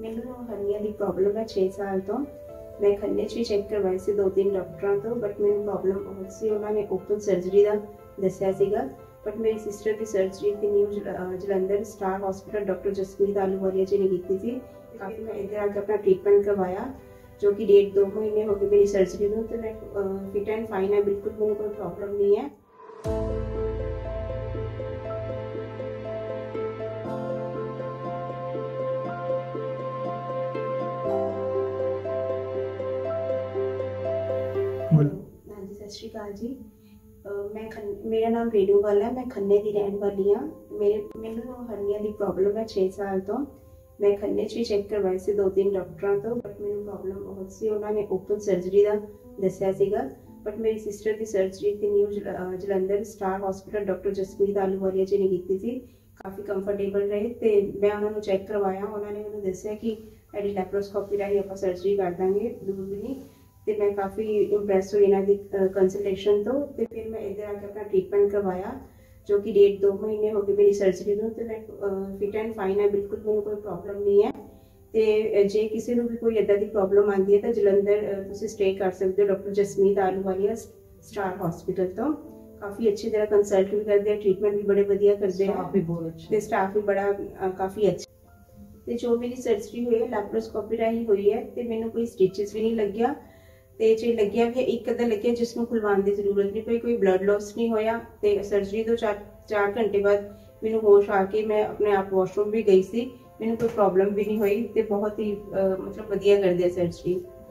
ਮੈਨੂੰ ਹਰਨੀਆ ਦੀ ਪ੍ਰੋਬਲਮ ਹੈ 6 ਸਾਲ ਤੋਂ। ਮੈਂ ਖੰਨੇ 'ਚ ਵੀ ਚੈੱਕ ਕਰਵਾਏ ਸੀ ਦੋ ਤਿੰਨ ਡਾਕਟਰਾਂ ਤੋਂ, ਬਟ ਮੈਨੂੰ ਪ੍ਰੋਬਲਮ ਬਹੁਤ ਸੀ। ਉਹਨਾਂ ਨੇ ਓਪਨ ਸਰਜਰੀ ਦਾ ਦੱਸਿਆ ਸੀਗਾ, ਬਟ ਮੇਰੀ ਸਿਸਟਰ ਦੀ ਸਰਜਰੀ ਤੇ New Jalandhar Star Hospital doctor Jasmeet Ahluwalia ji ने की थी। काफ़ी मैं इधर आकर अपना ट्रीटमेंट करवाया, जो कि 1.5-2 महीने हो गए मेरी सर्जरी में। तो मैं फिट एंड फाइन है, बिल्कुल मुझे कोई प्रॉब्लम नहीं है। हाँ जी, सत श्री अकाल जी। मेरा नाम रेणुवाल है, मैं खन्ने की रहने वाली हाँ। मैनू हरनिया की प्रॉब्लम है 6 साल तो। मैं खन्ने 'ਚ ਵੀ ਚੈੱਕ ਕਰਵਾਏ ਸੀ ਦੋ ਤਿੰਨ ਡਾਕਟਰਾਂ ਤੋਂ, ਬਟ ਮੈਨੂੰ ਪ੍ਰੋਬਲਮ ਬਹੁਤ ਸੀ। ਉਹਨਾਂ ਨੇ ਓਪਨ ਸਰਜਰੀ ਦਾ ਦੱਸਿਆ ਸੀਗਾ, ਬਟ ਮੇਰੀ ਸਿਸਟਰ ਦੀ ਸਰਜਰੀ ਤੇ New Jalandhar Star Hospital doctor Jasmeet Ahluwalia ji ने की थी। काफ़ी कंफर्टेबल रहे तो मैं उन्होंने चैक करवाया। उन्होंने ਮੈਨੂੰ ਦੱਸਿਆ कि ਇਹਦੀ ਲੈਪਰੋਸਕੋਪੀ ਰਾਹੀਂ ਆਪਾਂ ਸਰਜਰੀ ਕਰ ਦਾਂਗੇ ਦੂਰਬੀਨੀ। तो मैं काफ़ी इंप्रैस हुई इन्हों की कंसल्टेशन तो। फिर मैं इधर आके अपना ट्रीटमेंट करवाया, जो कि 1.5-2 महीने हो गए मेरी सर्जरी में। तो मैं फिट एंड फाइन है, बिल्कुल मुझे कोई प्रॉब्लम नहीं है। तो जे किसी भी कोई इदा की प्रॉब्लम आती है तो जलंधर तुम स्टे कर सकते हो doctor Jasmeet Ahluwalia Star Hospital तो। काफ़ी अच्छी तरह कंसल्ट भी करते हैं, ट्रीटमेंट भी बड़े वधिया करते हैं, स्टाफ भी बड़ा काफ़ी अच्छा। तो जो मेरी सर्जरी हुई है लैप्रोस्कोपी राही हुई है, तो मैंने कोई स्टिचिज भी नहीं लगिया। तो जो लगिया भी एक अदा लगिया जिसनों खुलवाने की जरूरत नहीं पई, कोई ब्लड लॉस नहीं होया। तो सर्जरी तो 4 घंटे बाद मैंने होश आके मैं अपने आप वॉशरूम भी गई सी, मैंने कोई प्रॉब्लम भी नहीं हुई। तो बहुत ही मतलब वधिया कर दिया सर्जरी।